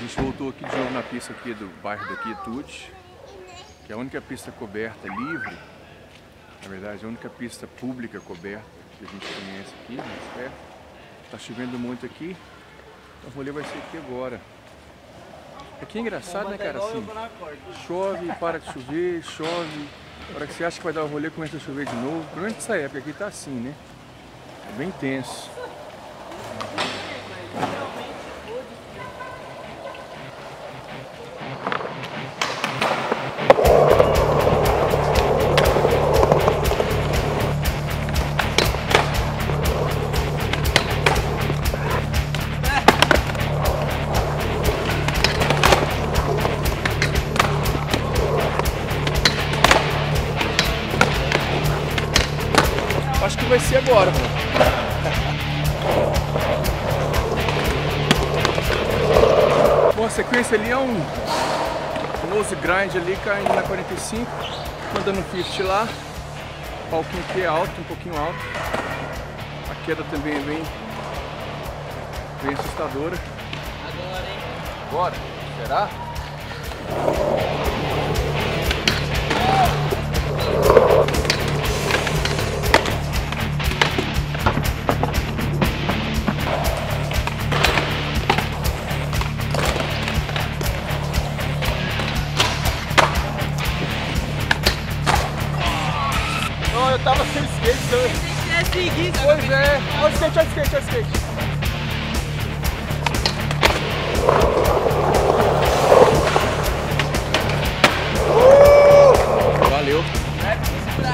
A gente voltou aqui de novo na pista aqui do bairro daqui, Tuti, que é a única pista coberta livre, na verdade, a única pista pública coberta que a gente conhece aqui, mais perto. Tá chovendo muito aqui, então o rolê vai ser aqui agora. Aqui é engraçado, né, cara? Assim, chove, para de chover, chove, na hora que você acha que vai dar o rolê, começa a chover de novo. Pelo menos nessa época aqui tá assim, né? É bem tenso. Acho que vai ser agora, mano. Bom, a sequência ali é um close grind ali, caindo na 45, mandando um 50 lá. O palquinho aqui é alto, um pouquinho alto. A queda também é bem assustadora. Agora, hein? Agora? Será? Eu tava sem skate também. Pois é, olha o skate, olha o skate, olha o skate. Valeu. É, pra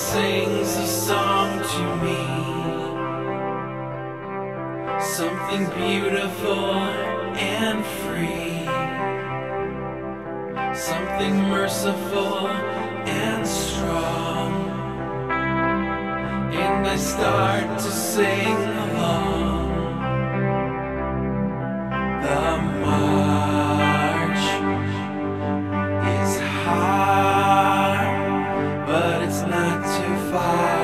sings a song to me, something beautiful and free, something merciful and strong, and I start to sing along the march. Bye.